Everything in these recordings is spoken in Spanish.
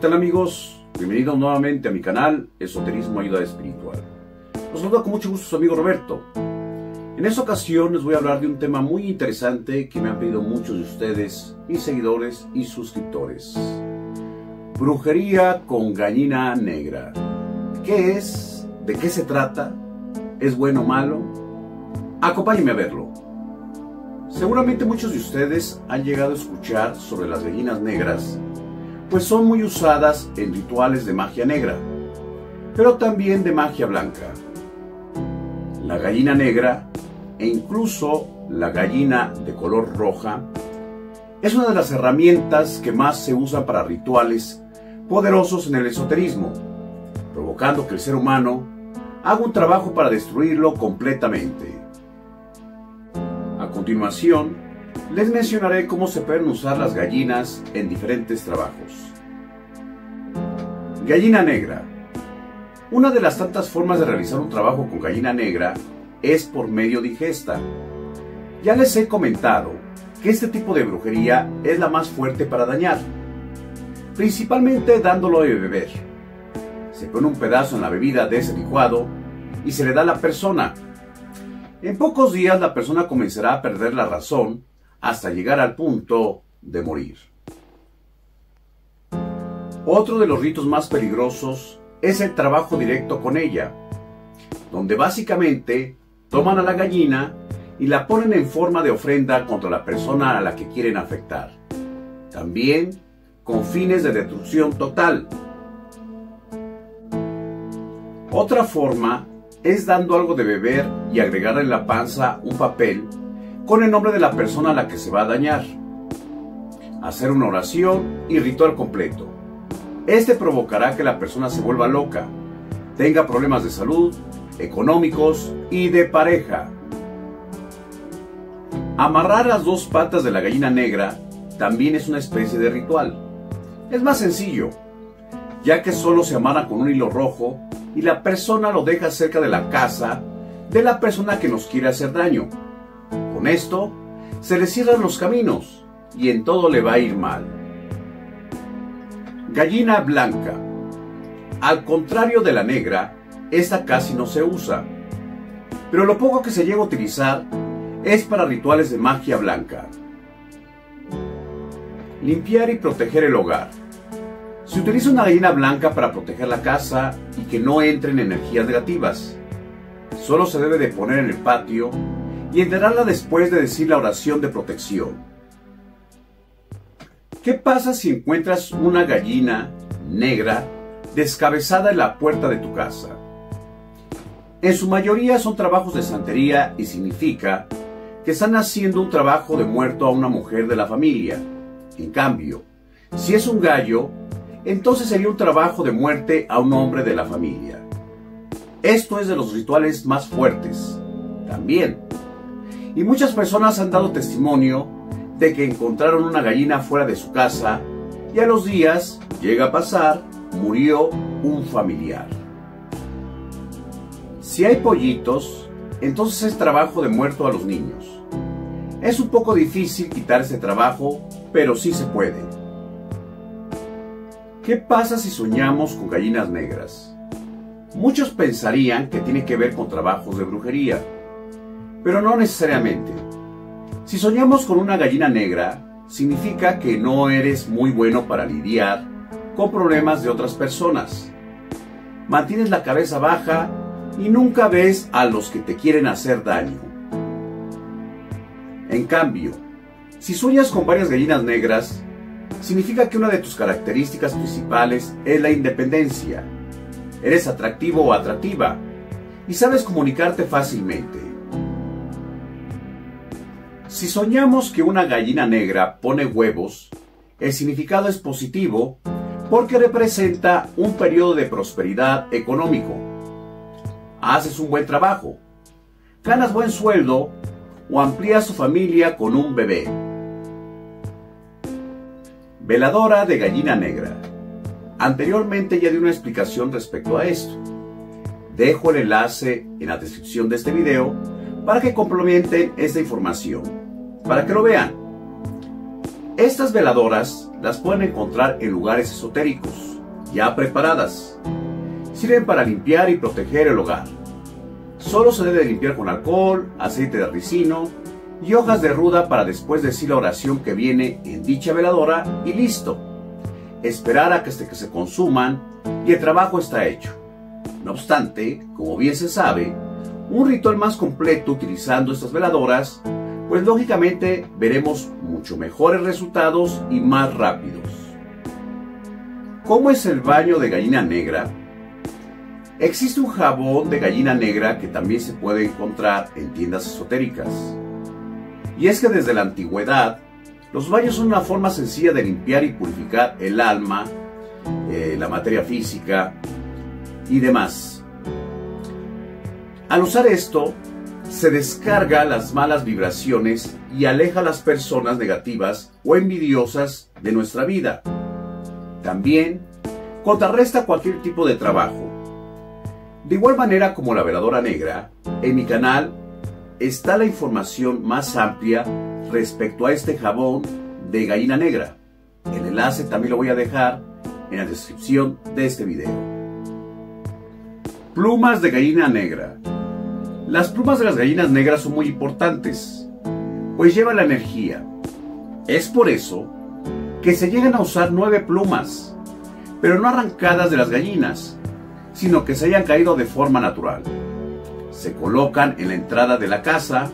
¿Qué tal, amigos? Bienvenidos nuevamente a mi canal Esoterismo Ayuda Espiritual. Los saludo con mucho gusto su amigo Roberto. En esta ocasión les voy a hablar de un tema muy interesante que me han pedido muchos de ustedes, mis seguidores y suscriptores. Brujería con gallina negra. ¿Qué es? ¿De qué se trata? ¿Es bueno o malo? Acompáñenme a verlo. Seguramente muchos de ustedes han llegado a escuchar sobre las gallinas negras, pues son muy usadas en rituales de magia negra, pero también de magia blanca. La gallina negra, e incluso la gallina de color roja, es una de las herramientas que más se usan para rituales poderosos en el esoterismo, provocando que el ser humano haga un trabajo para destruirlo completamente. A continuación, les mencionaré cómo se pueden usar las gallinas en diferentes trabajos. Gallina negra. Una de las tantas formas de realizar un trabajo con gallina negra es por medio de ingesta. Ya les he comentado que este tipo de brujería es la más fuerte para dañar, principalmente dándolo de beber. Se pone un pedazo en la bebida de ese licuado y se le da a la persona. En pocos días la persona comenzará a perder la razón hasta llegar al punto de morir. Otro de los ritos más peligrosos es el trabajo directo con ella, donde básicamente toman a la gallina y la ponen en forma de ofrenda contra la persona a la que quieren afectar, también con fines de destrucción total. Otra forma es dando algo de beber y agregarle en la panza un papel con el nombre de la persona a la que se va a dañar. Hacer una oración y ritual completo. Este provocará que la persona se vuelva loca, tenga problemas de salud, económicos y de pareja. Amarrar las dos patas de la gallina negra también es una especie de ritual. Es más sencillo, ya que solo se amarra con un hilo rojo y la persona lo deja cerca de la casa de la persona que nos quiere hacer daño. Con esto, se le cierran los caminos y en todo le va a ir mal. Gallina blanca. Al contrario de la negra, esta casi no se usa, pero lo poco que se llega a utilizar es para rituales de magia blanca. Limpiar y proteger el hogar. Se utiliza una gallina blanca para proteger la casa y que no entren energías negativas. Solo se debe de poner en el patio y enterrarla después de decir la oración de protección. ¿Qué pasa si encuentras una gallina negra descabezada en la puerta de tu casa? En su mayoría son trabajos de santería y significa que están haciendo un trabajo de muerto a una mujer de la familia. En cambio, si es un gallo, entonces sería un trabajo de muerte a un hombre de la familia. Esto es de los rituales más fuertes, también. Y muchas personas han dado testimonio de que encontraron una gallina fuera de su casa y a los días, llega a pasar, murió un familiar. Si hay pollitos, entonces es trabajo de muerto a los niños. Es un poco difícil quitar ese trabajo, pero sí se puede. ¿Qué pasa si soñamos con gallinas negras? Muchos pensarían que tiene que ver con trabajos de brujería, pero no necesariamente. Si soñamos con una gallina negra, significa que no eres muy bueno para lidiar con problemas de otras personas. Mantienes la cabeza baja y nunca ves a los que te quieren hacer daño. En cambio, si sueñas con varias gallinas negras, significa que una de tus características principales es la independencia. Eres atractivo o atractiva y sabes comunicarte fácilmente. Si soñamos que una gallina negra pone huevos, el significado es positivo porque representa un periodo de prosperidad económico. Haces un buen trabajo, ganas buen sueldo o amplías tu familia con un bebé. Veladora de gallina negra. Anteriormente ya di una explicación respecto a esto. Dejo el enlace en la descripción de este video para que complementen esta información, para que lo vean. Estas veladoras las pueden encontrar en lugares esotéricos, ya preparadas. Sirven para limpiar y proteger el hogar. Solo se debe limpiar con alcohol, aceite de ricino y hojas de ruda para después decir la oración que viene en dicha veladora y listo. Esperar a que se consuman y el trabajo está hecho. No obstante, como bien se sabe, un ritual más completo utilizando estas veladoras, pues lógicamente veremos mucho mejores resultados y más rápidos. ¿Cómo es el baño de gallina negra? Existe un jabón de gallina negra que también se puede encontrar en tiendas esotéricas. Y es que desde la antigüedad, los baños son una forma sencilla de limpiar y purificar el alma, la materia física y demás. Al usar esto, se descarga las malas vibraciones y aleja a las personas negativas o envidiosas de nuestra vida. También, contrarresta cualquier tipo de trabajo. De igual manera como la veladora negra, en mi canal está la información más amplia respecto a este jabón de gallina negra. El enlace también lo voy a dejar en la descripción de este video. Plumas de gallina negra. Las plumas de las gallinas negras son muy importantes, pues llevan la energía. Es por eso que se llegan a usar 9 plumas, pero no arrancadas de las gallinas, sino que se hayan caído de forma natural. Se colocan en la entrada de la casa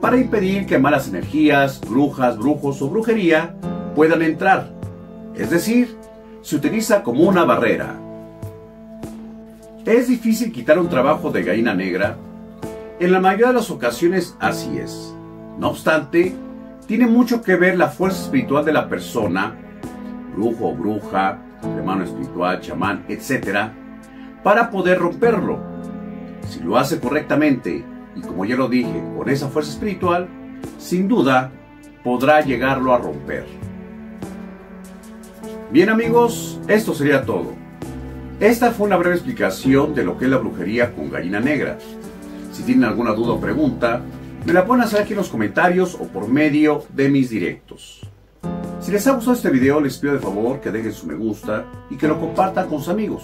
para impedir que malas energías, brujas, brujos o brujería puedan entrar. Es decir, se utiliza como una barrera. ¿Es difícil quitar un trabajo de gallina negra? En la mayoría de las ocasiones así es. No obstante, tiene mucho que ver la fuerza espiritual de la persona, brujo, bruja, hermano espiritual, chamán, etc., para poder romperlo. Si lo hace correctamente, y como ya lo dije, con esa fuerza espiritual, sin duda podrá llegarlo a romper. Bien amigos, esto sería todo. Esta fue una breve explicación de lo que es la brujería con gallina negra. Si tienen alguna duda o pregunta, me la pueden hacer aquí en los comentarios o por medio de mis directos. Si les ha gustado este video, les pido de favor que dejen su me gusta y que lo compartan con sus amigos.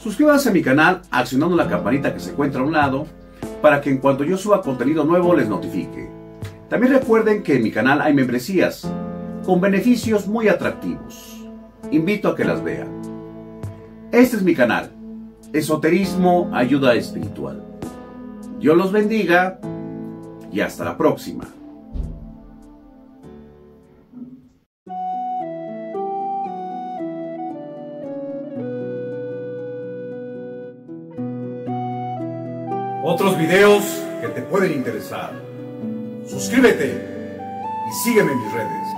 Suscríbanse a mi canal accionando la campanita que se encuentra a un lado para que en cuanto yo suba contenido nuevo les notifique. También recuerden que en mi canal hay membresías con beneficios muy atractivos. Invito a que las vean. Este es mi canal, Esoterismo Ayuda Espiritual. Dios los bendiga y hasta la próxima. Otros videos que te pueden interesar. Suscríbete y sígueme en mis redes.